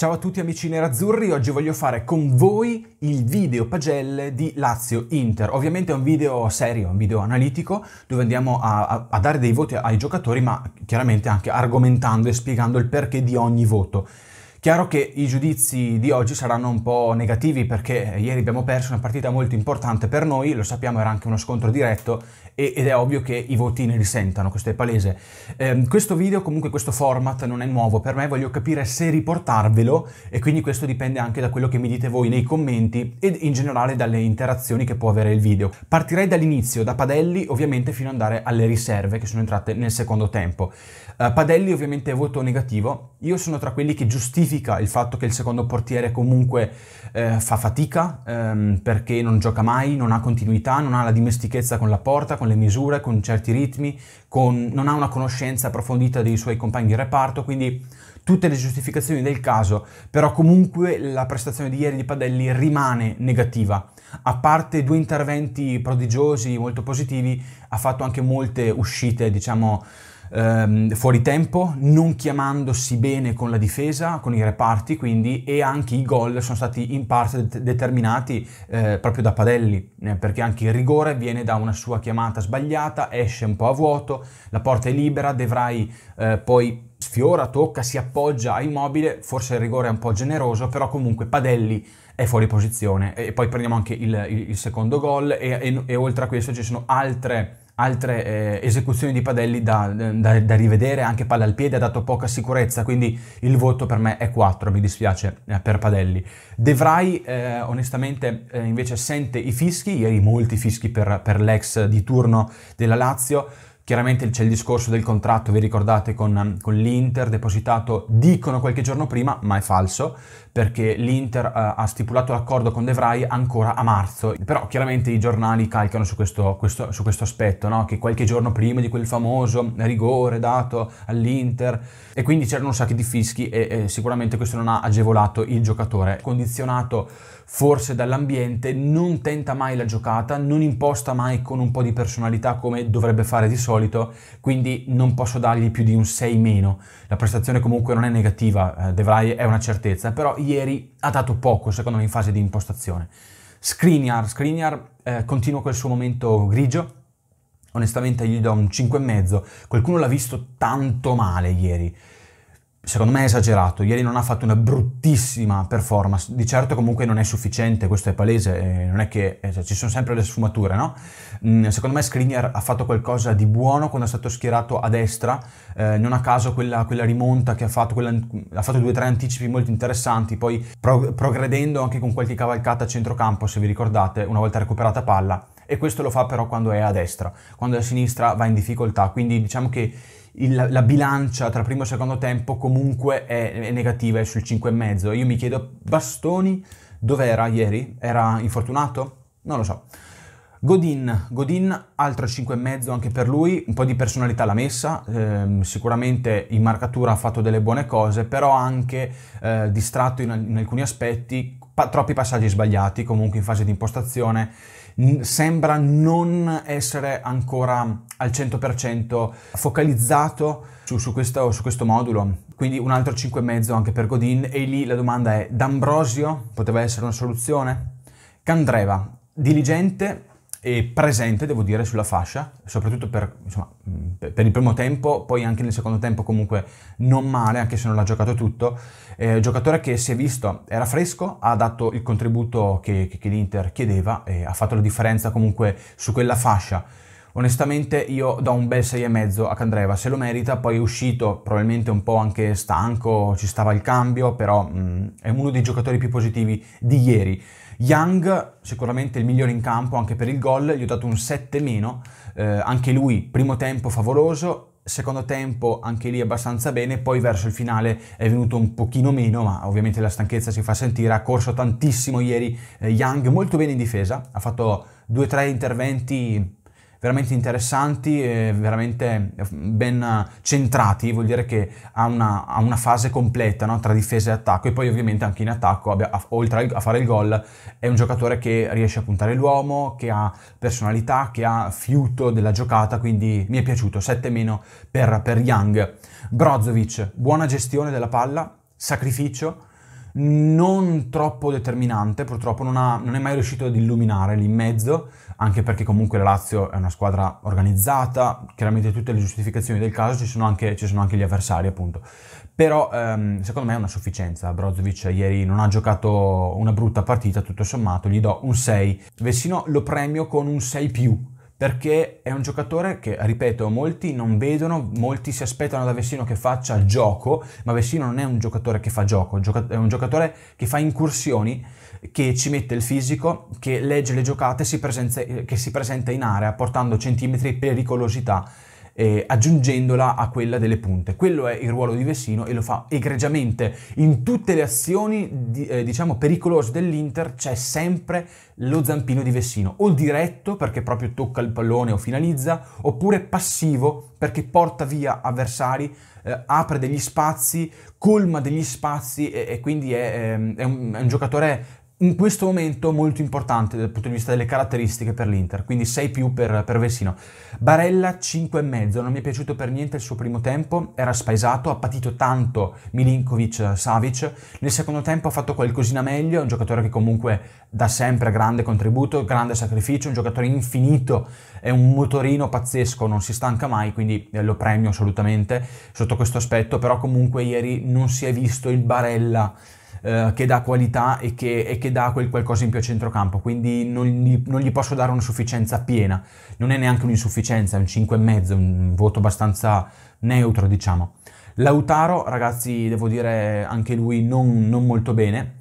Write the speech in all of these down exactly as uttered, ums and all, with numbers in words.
Ciao a tutti amici nerazzurri, oggi voglio fare con voi il video pagelle di Lazio-Inter. Ovviamente è un video serio, un video analitico, dove andiamo a, a, a dare dei voti ai giocatori, ma chiaramente anche argomentando e spiegando il perché di ogni voto. Chiaro che i giudizi di oggi saranno un po' negativi perché ieri abbiamo perso una partita molto importante per noi, lo sappiamo, era anche uno scontro diretto e, ed è ovvio che i voti ne risentano, questo è palese. Eh, questo video, comunque questo format non è nuovo per me, voglio capire se riportarvelo e quindi questo dipende anche da quello che mi dite voi nei commenti ed in generale dalle interazioni che può avere il video. Partirei dall'inizio, da Padelli ovviamente fino ad andare alle riserve che sono entrate nel secondo tempo. Eh, Padelli ovviamente voto negativo, io sono tra quelli che giustificano il fatto che il secondo portiere comunque eh, fa fatica ehm, perché non gioca mai, non ha continuità, non ha la dimestichezza con la porta, con le misure, con certi ritmi, con, non ha una conoscenza approfondita dei suoi compagni di reparto, quindi tutte le giustificazioni del caso, però comunque la prestazione di ieri di Padelli rimane negativa. A parte due interventi prodigiosi, molto positivi, ha fatto anche molte uscite, diciamo, Ehm, fuori tempo, non chiamandosi bene con la difesa, con i reparti, quindi, e anche i gol sono stati in parte det determinati eh, proprio da Padelli, eh, perché anche il rigore viene da una sua chiamata sbagliata, esce un po' a vuoto, la porta è libera, De Vrij eh, poi sfiora, tocca, si appoggia a Immobile, forse il rigore è un po' generoso, però comunque Padelli è fuori posizione. E poi prendiamo anche il, il, il secondo gol e, e, e oltre a questo ci sono altre altre eh, esecuzioni di Padelli da, da, da rivedere, anche palla al piede, ha dato poca sicurezza, quindi il voto per me è quattro, mi dispiace eh, per Padelli. De Vrij eh, onestamente eh, invece sente i fischi, ieri molti fischi per, per l'ex di turno della Lazio. Chiaramente c'è il discorso del contratto, vi ricordate, con, con l'Inter depositato, dicono qualche giorno prima, ma è falso, perché l'Inter eh, ha stipulato l'accordo con De Vrij ancora a marzo. Però chiaramente i giornali calcano su questo, questo, su questo aspetto, no? Che qualche giorno prima di quel famoso rigore dato all'Inter, e quindi c'erano un sacco di fischi e, e sicuramente questo non ha agevolato il giocatore. Condizionato forse dall'ambiente, non tenta mai la giocata, non imposta mai con un po' di personalità come dovrebbe fare di solito, quindi non posso dargli più di un sei meno. La prestazione comunque non è negativa, De Vrij è una certezza, però ieri ha dato poco secondo me in fase di impostazione. Skriniar, Skriniar eh, continua col suo momento grigio, onestamente gli do un cinque e mezzo, qualcuno l'ha visto tanto male ieri. Secondo me è esagerato, ieri non ha fatto una bruttissima performance, di certo comunque non è sufficiente, questo è palese, non è che cioè, ci sono sempre le sfumature, no? Secondo me Skriniar ha fatto qualcosa di buono quando è stato schierato a destra, eh, non a caso quella, quella rimonta che ha fatto, quella, ha fatto due o tre anticipi molto interessanti, poi pro, progredendo anche con qualche cavalcata a centrocampo, se vi ricordate, una volta recuperata palla, e questo lo fa però quando è a destra, quando è a sinistra va in difficoltà, quindi diciamo che Il, la bilancia tra primo e secondo tempo comunque è, è negativa, è sul cinque e mezzo. Io mi chiedo, Bastoni dov'era ieri? Era infortunato? Non lo so. Godin, Godin altro cinque e mezzo anche per lui, un po' di personalità l'ha messa, eh, sicuramente in marcatura ha fatto delle buone cose, però anche eh, distratto in, in alcuni aspetti, pa- troppi passaggi sbagliati comunque in fase di impostazione, sembra non essere ancora al cento per cento focalizzato su, su, questo, su questo modulo, quindi un altro cinque e mezzo anche per Godin. E lì la domanda è: D'Ambrosio poteva essere una soluzione? Candreva, diligente e presente devo dire sulla fascia, soprattutto per, insomma, per il primo tempo, poi anche nel secondo tempo comunque non male, anche se non l'ha giocato tutto. Eh, giocatore che si è visto, era fresco, ha dato il contributo che, che, che l'Inter chiedeva e ha fatto la differenza comunque su quella fascia. Onestamente io do un bel sei e mezzo a Candreva, se lo merita, poi è uscito probabilmente un po' anche stanco, ci stava il cambio, però mh, è uno dei giocatori più positivi di ieri. Young sicuramente il migliore in campo anche per il gol, gli ho dato un sette meno, eh, anche lui primo tempo favoloso, secondo tempo anche lì abbastanza bene, poi verso il finale è venuto un pochino meno, ma ovviamente la stanchezza si fa sentire, ha corso tantissimo ieri eh, Young, molto bene in difesa, ha fatto due o tre interventi veramente interessanti e veramente ben centrati, vuol dire che ha una, ha una fase completa, no? Tra difesa e attacco, e poi ovviamente anche in attacco, oltre a fare il gol, è un giocatore che riesce a puntare l'uomo, che ha personalità, che ha fiuto della giocata, quindi mi è piaciuto, sette meno per, per Young. Brozovic, buona gestione della palla, sacrificio, non troppo determinante, purtroppo non, ha, non è mai riuscito ad illuminare lì in mezzo, anche perché comunque la Lazio è una squadra organizzata, chiaramente tutte le giustificazioni del caso ci sono anche, ci sono anche gli avversari appunto, però ehm, secondo me è una sufficienza. Brozovic ieri non ha giocato una brutta partita, tutto sommato gli do un sei, Vecino lo premio con un sei più, perché è un giocatore che, ripeto, molti non vedono, molti si aspettano da Vecino che faccia gioco, ma Vecino non è un giocatore che fa gioco, è un giocatore che fa incursioni, che ci mette il fisico, che legge le giocate, si presenta, che si presenta in area portando centimetri di pericolosità, eh, aggiungendola a quella delle punte. Quello è il ruolo di Vecino e lo fa egregiamente. In tutte le azioni di, eh, diciamo pericolose dell'Inter c'è sempre lo zampino di Vecino, o diretto perché proprio tocca il pallone o finalizza, oppure passivo perché porta via avversari, eh, apre degli spazi, colma degli spazi e, e quindi è, è, è, un, è un giocatore in questo momento molto importante dal punto di vista delle caratteristiche per l'Inter, quindi sei più per, per Vecino. Barella cinque e mezzo, non mi è piaciuto per niente il suo primo tempo, era spaesato, ha patito tanto Milinkovic-Savic, nel secondo tempo ha fatto qualcosina meglio, è un giocatore che comunque dà sempre grande contributo, grande sacrificio, un giocatore infinito, è un motorino pazzesco, non si stanca mai, quindi lo premio assolutamente sotto questo aspetto, però comunque ieri non si è visto il Barella che dà qualità e che, e che dà quel qualcosa in più a centrocampo, quindi non gli, non gli posso dare una sufficienza piena, non è neanche un'insufficienza, è un cinque e mezzo, un voto abbastanza neutro diciamo. Lautaro, ragazzi, devo dire anche lui non, non molto bene,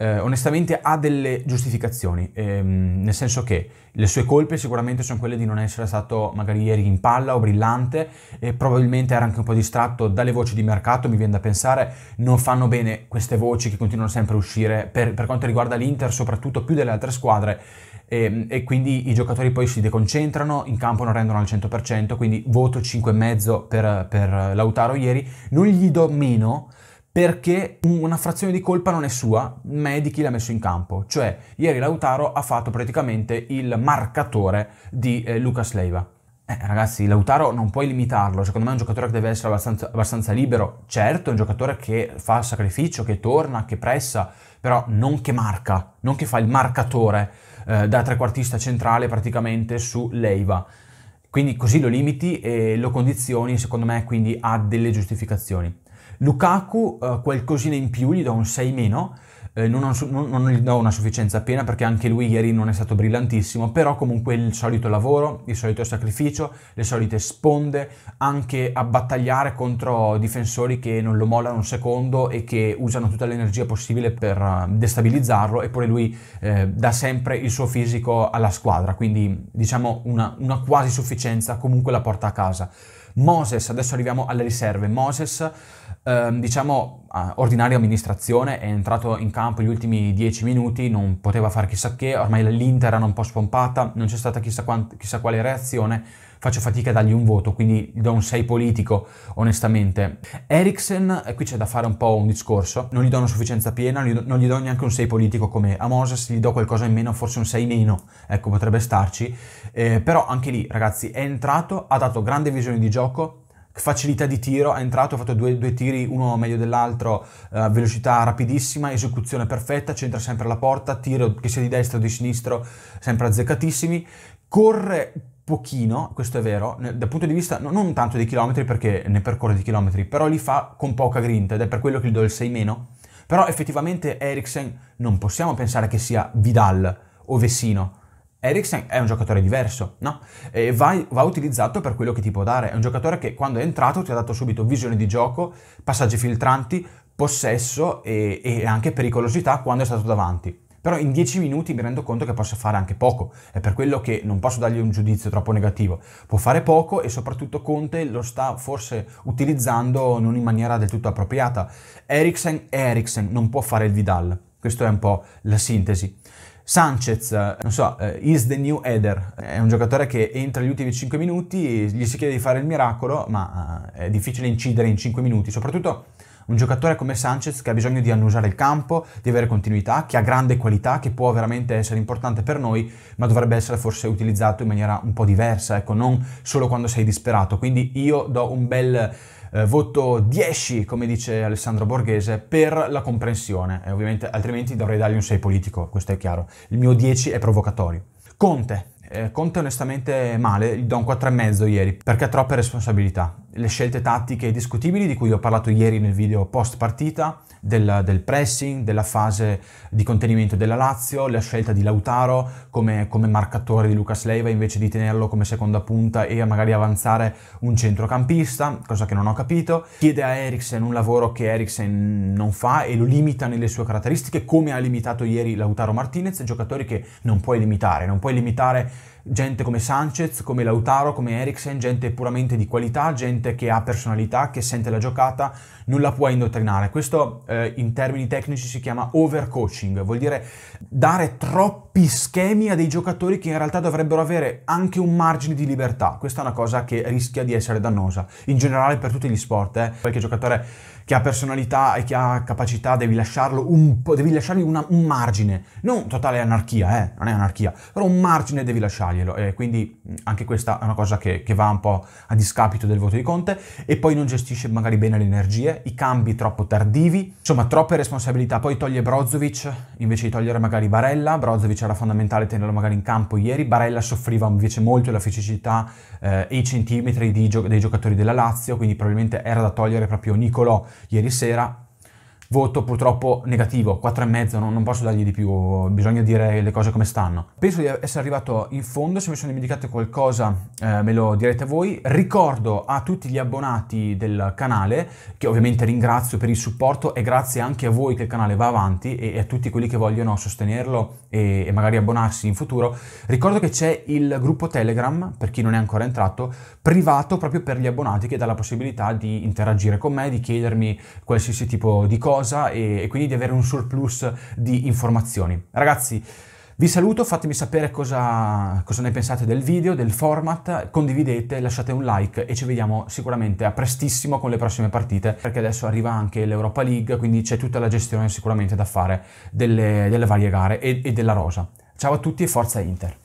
eh, onestamente ha delle giustificazioni, ehm, nel senso che le sue colpe sicuramente sono quelle di non essere stato magari ieri in palla o brillante, e probabilmente era anche un po' distratto dalle voci di mercato, mi viene da pensare. Non fanno bene queste voci che continuano sempre a uscire per, per quanto riguarda l'Inter, soprattutto più delle altre squadre, e, e quindi i giocatori poi si deconcentrano, in campo non rendono al cento per cento, quindi voto cinque e mezzo per, per Lautaro ieri, non gli do meno, perché una frazione di colpa non è sua, ma è di chi l'ha messo in campo. Cioè, ieri Lautaro ha fatto praticamente il marcatore di eh, Lucas Leiva. Eh, ragazzi, Lautaro non puoi limitarlo, secondo me è un giocatore che deve essere abbastanza, abbastanza libero. Certo, è un giocatore che fa sacrificio, che torna, che pressa, però non che marca, non che fa il marcatore eh, da trequartista centrale praticamente su Leiva. Quindi così lo limiti e lo condizioni, secondo me, quindi ha delle giustificazioni. Lukaku eh, qualcosina in più, gli do un sei meno, eh, non, non, non gli do una sufficienza appena perché anche lui ieri non è stato brillantissimo, però comunque il solito lavoro, il solito sacrificio, le solite sponde, anche a battagliare contro difensori che non lo mollano un secondo e che usano tutta l'energia possibile per destabilizzarlo, eppure lui eh, dà sempre il suo fisico alla squadra, quindi diciamo una, una quasi sufficienza comunque la porta a casa. Moses, adesso arriviamo alle riserve. Moses, ehm, diciamo, ordinaria amministrazione, è entrato in campo gli ultimi dieci minuti, non poteva fare chissà che, ormai l'Inter era un po' spompata, non c'è stata chissà, quant- chissà quale reazione, faccio fatica a dargli un voto, quindi gli do un sei politico, onestamente. Eriksen, e qui c'è da fare un po' un discorso, non gli do una sufficienza piena, non gli do neanche un sei politico come a Moses, gli do qualcosa in meno, forse un sei meno, ecco, potrebbe starci, eh, però anche lì, ragazzi, è entrato, ha dato grande visione di gioco, facilità di tiro, è entrato, ha fatto due, due tiri, uno meglio dell'altro, eh, velocità rapidissima, esecuzione perfetta, c'entra sempre alla porta, tiro che sia di destra o di sinistra, sempre azzeccatissimi, corre pochino, questo è vero, dal punto di vista no, non tanto dei chilometri perché ne percorre di chilometri, però li fa con poca grinta ed è per quello che gli do il sei meno, però effettivamente Eriksen non possiamo pensare che sia Vidal o Vecino, Eriksen è un giocatore diverso, no? E va, va utilizzato per quello che ti può dare, è un giocatore che quando è entrato ti ha dato subito visione di gioco, passaggi filtranti, possesso e, e anche pericolosità quando è stato davanti. Però in dieci minuti mi rendo conto che possa fare anche poco, è per quello che non posso dargli un giudizio troppo negativo, può fare poco e soprattutto Conte lo sta forse utilizzando non in maniera del tutto appropriata. Eriksen è Eriksen, non può fare il Vidal, questa è un po' la sintesi. Sanchez, non so, is the new header, è un giocatore che entra negli ultimi cinque minuti, gli si chiede di fare il miracolo, ma è difficile incidere in cinque minuti, soprattutto un giocatore come Sanchez che ha bisogno di annusare il campo, di avere continuità, che ha grande qualità, che può veramente essere importante per noi, ma dovrebbe essere forse utilizzato in maniera un po' diversa, ecco, non solo quando sei disperato. Quindi io do un bel eh, voto dieci, come dice Alessandro Borghese, per la comprensione, e ovviamente altrimenti dovrei dargli un sei politico, questo è chiaro. Il mio dieci è provocatorio. Conte. Eh, Conte onestamente male, gli do un quattro e mezzo ieri, perché ha troppe responsabilità. Le scelte tattiche discutibili di cui ho parlato ieri nel video post partita, del, del pressing, della fase di contenimento della Lazio, la scelta di Lautaro come, come marcatore di Lucas Leiva invece di tenerlo come seconda punta e magari avanzare un centrocampista, cosa che non ho capito. Chiede a Eriksen un lavoro che Eriksen non fa e lo limita nelle sue caratteristiche, come ha limitato ieri Lautaro Martinez, giocatori che non puoi limitare, non puoi limitare gente come Sanchez, come Lautaro, come Eriksen, gente puramente di qualità, gente che ha personalità, che sente la giocata, non la puoi indottrinare. Questo eh, in termini tecnici si chiama overcoaching, vuol dire dare troppi schemi a dei giocatori che in realtà dovrebbero avere anche un margine di libertà. Questa è una cosa che rischia di essere dannosa, in generale per tutti gli sport. Eh. Qualche giocatore che ha personalità e che ha capacità devi lasciarlo un po', devi lasciargli una, un margine, non totale anarchia, eh, non è anarchia, però un margine devi lasciargli. E quindi anche questa è una cosa che, che va un po' a discapito del voto di Conte. E poi non gestisce magari bene le energie, i cambi troppo tardivi, insomma troppe responsabilità. Poi toglie Brozovic invece di togliere magari Barella. Brozovic era fondamentale tenerlo magari in campo ieri, Barella soffriva invece molto la fisicità eh, e i centimetri di gio dei giocatori della Lazio, quindi probabilmente era da togliere proprio Nicolò ieri sera. Voto purtroppo negativo, quattro e mezzo, non, non posso dargli di più, bisogna dire le cose come stanno. Penso di essere arrivato in fondo, se mi sono dimenticato qualcosa eh, me lo direte voi. Ricordo a tutti gli abbonati del canale, che ovviamente ringrazio per il supporto, e grazie anche a voi che il canale va avanti, e, e a tutti quelli che vogliono sostenerlo e, e magari abbonarsi in futuro. Ricordo che c'è il gruppo Telegram, per chi non è ancora entrato, privato proprio per gli abbonati, che dà la possibilità di interagire con me, di chiedermi qualsiasi tipo di cosa, e quindi di avere un surplus di informazioni. Ragazzi, vi saluto, fatemi sapere cosa, cosa ne pensate del video, del format, condividete, lasciate un like e ci vediamo sicuramente a prestissimo con le prossime partite, perché adesso arriva anche l'Europa League, quindi c'è tutta la gestione sicuramente da fare delle, delle varie gare e, e della rosa. Ciao a tutti e forza Inter!